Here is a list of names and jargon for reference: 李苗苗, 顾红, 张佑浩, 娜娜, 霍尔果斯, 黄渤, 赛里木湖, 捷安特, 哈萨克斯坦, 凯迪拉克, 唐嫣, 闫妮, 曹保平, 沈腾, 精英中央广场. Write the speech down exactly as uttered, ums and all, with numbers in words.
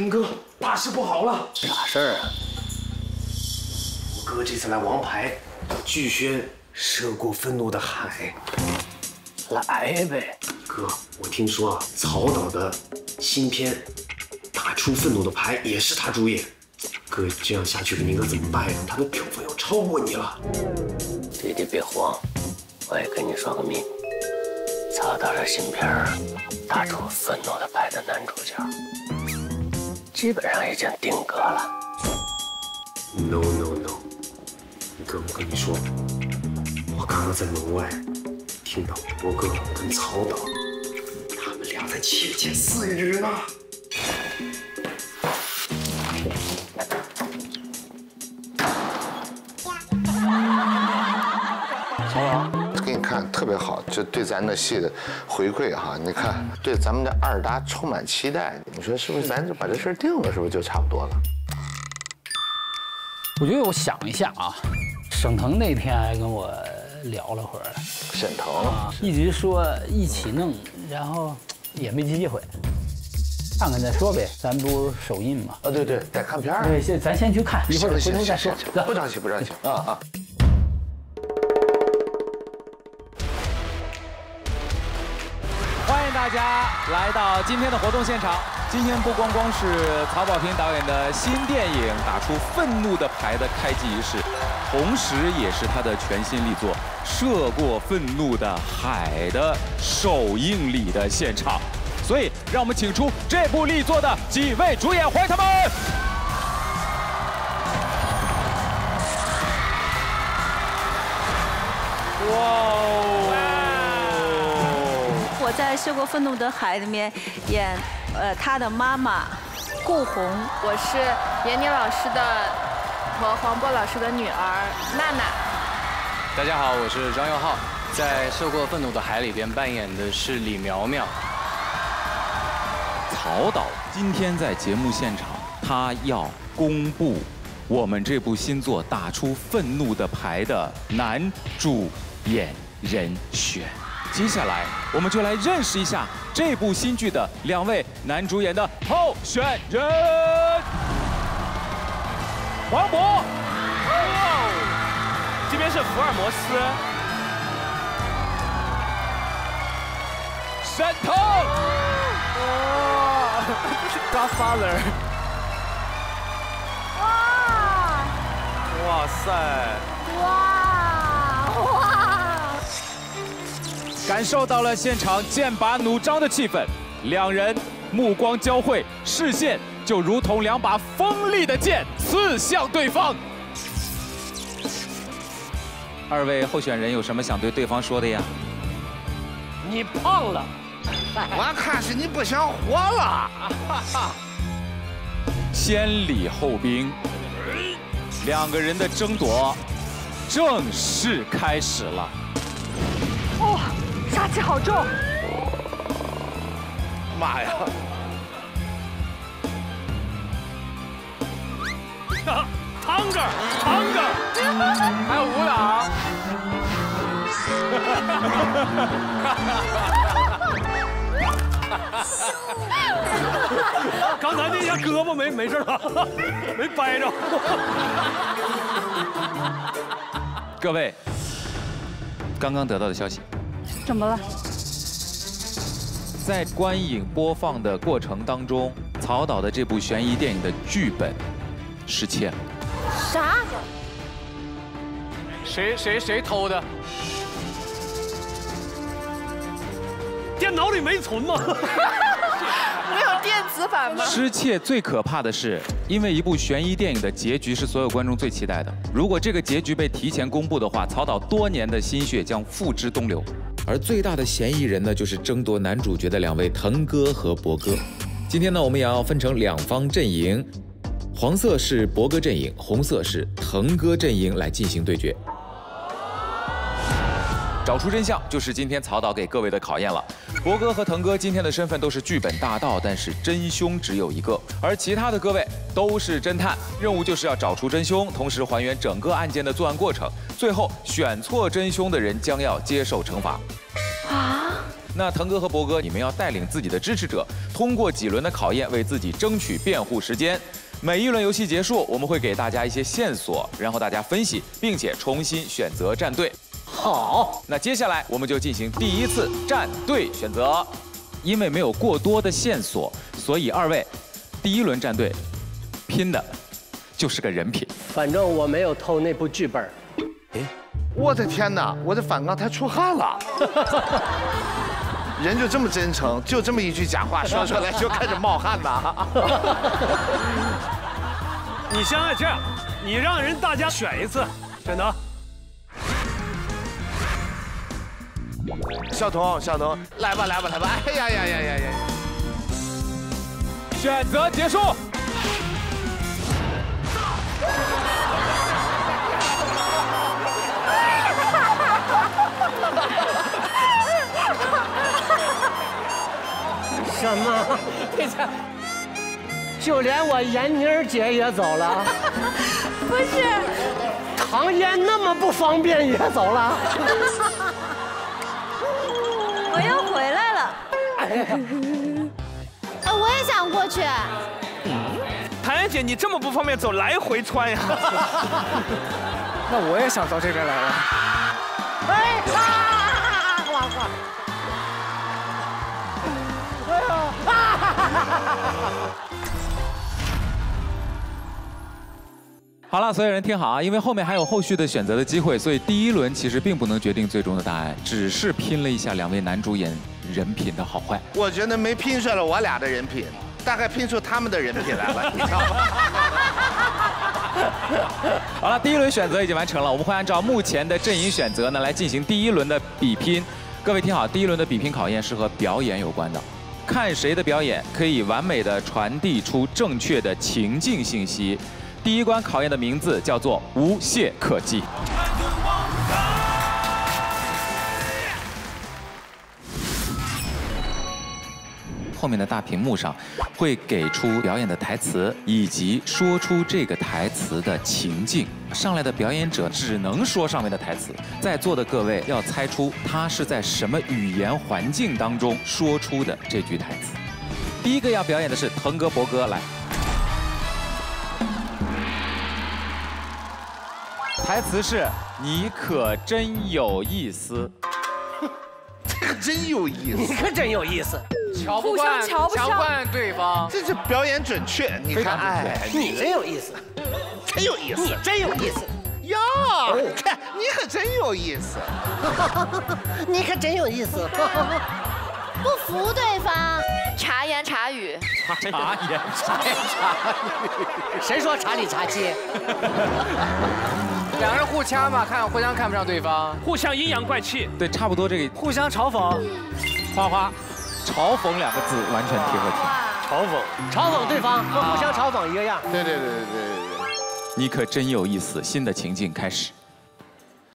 腾哥，大事不好了！啥事儿啊？我哥这次来王牌，巨轩涉过愤怒的海。来呗，哥，我听说啊，曹导的新片《打出愤怒的牌》也是他主演。哥，这样下去了，你哥怎么办呀？他的票房要超过你了。弟弟别慌，我也跟你说个秘密。 曹导的新片儿《打出愤怒的牌》的男主角，基本上已经定格了。No no no， 哥，我跟你说，我刚刚在门外听到博哥跟曹导他们俩在窃窃私语呢。曹导。 看特别好，就对咱的戏的回馈哈，你看对咱们的二搭充满期待，你说是不是？咱就把这事定了，是不是就差不多了？我觉得我想一下啊，沈腾那天还跟我聊了会儿，沈腾、啊、一直说一起弄，然后也没机会，看看再说呗，咱不是首映嘛？啊对对，得看片儿。对，先咱先去看，一会儿回头再说。不着急，不着急啊啊。 大家来到今天的活动现场。今天不光光是曹保平导演的新电影《打出愤怒的牌》的开机仪式，同时也是他的全新力作《涉过愤怒的海》的首映礼的现场。所以，让我们请出这部力作的几位主演，欢迎他们！哇！ 我在《涉过愤怒的海》里面演，呃，他的妈妈顾红。我是闫妮老师的和黄渤老师的女儿娜娜。大家好，我是张佑浩，在《涉过愤怒的海》里边扮演的是李苗苗。曹导今天在节目现场，他要公布我们这部新作《打出愤怒的牌》的男主演人选。 接下来，我们就来认识一下这部新剧的两位男主演的候选人：黄渤，哦，这边是福尔摩斯，沈腾，哇 ，Godfather， 哇，哇塞，哇。 感受到了现场剑拔弩张的气氛，两人目光交汇，视线就如同两把锋利的剑刺向对方。二位候选人有什么想对对方说的呀？你胖了，我看是你不想活了。先礼后兵，两个人的争夺正式开始了。哦。 杀气好重！妈呀！啊，汤哥，汤哥，还有舞蹈。刚才那下胳膊没没事吧？没掰着。各位，刚刚得到的消息。 怎么了？在观影播放的过程当中，曹导的这部悬疑电影的剧本失窃了。啥？谁谁谁偷的？电脑里没存吗？没有电子版吗？失窃最可怕的是，因为一部悬疑电影的结局是所有观众最期待的。如果这个结局被提前公布的话，曹导多年的心血将付之东流。 而最大的嫌疑人呢，就是争夺男主角的两位腾哥和博哥。今天呢，我们也要分成两方阵营，黄色是博哥阵营，红色是腾哥阵营来进行对决。找出真相就是今天曹导给各位的考验了。博哥和腾哥今天的身份都是剧本大盗，但是真凶只有一个，而其他的各位都是侦探，任务就是要找出真凶，同时还原整个案件的作案过程。 最后选错真凶的人将要接受惩罚。啊！那腾哥和博哥，你们要带领自己的支持者通过几轮的考验，为自己争取辩护时间。每一轮游戏结束，我们会给大家一些线索，然后大家分析，并且重新选择战队。好，那接下来我们就进行第一次战队选择。因为没有过多的线索，所以二位第一轮战队拼的就是个人品。反正我没有偷那部剧本。哎。 我的天哪！我的反刚才出汗了，人就这么真诚，就这么一句假话说出来就开始冒汗了。你现在这样，你让人大家选一次，选择。小童，小童，来吧，来吧，来吧！哎呀呀呀呀呀！选择结束。 什么？这才，就连我闫妮儿姐也走了。不是，唐嫣那么不方便也走了。我又回来了。哎，我也想过去。唐嫣姐，你这么不方便走来回穿呀？那我也想到这边来了。哎，哇哇！ 好了，所有人听好啊，因为后面还有后续的选择的机会，所以第一轮其实并不能决定最终的答案，只是拼了一下两位男主演人品的好坏。我觉得没拼出来我俩的人品，大概拼出他们的人品来了，你知道吗？好了，第一轮选择已经完成了，我们会按照目前的阵营选择呢来进行第一轮的比拼。各位听好，第一轮的比拼考验是和表演有关的。 看谁的表演可以完美的传递出正确的情境信息。第一关考验的名字叫做无懈可击。后面的大屏幕上会给出表演的台词，以及说出这个台词的情境。上来的表演者只能说上面的台词，在座的各位要猜出他是在什么语言环境当中说出的这句台词。第一个要表演的是腾哥、博哥，来。台词是：“你可真有意思。”这个真有意思。你可真有意思。 瞧不惯，瞧不惯对方，这是表演准确。你看，哎，你真有意思，真有意思，你真有意思哟！看，你可真有意思，你可真有意思，不服对方，察言察语，察言察言察语，谁说察里察气？两个人互掐嘛，看互相看不上对方，互相阴阳怪气，对，差不多这个，互相嘲讽，花花。 嘲讽两个字完全贴合体，嘲讽，嘲讽对方和互相嘲讽一个样。对对对对对对对，你可真有意思，新的情境开始。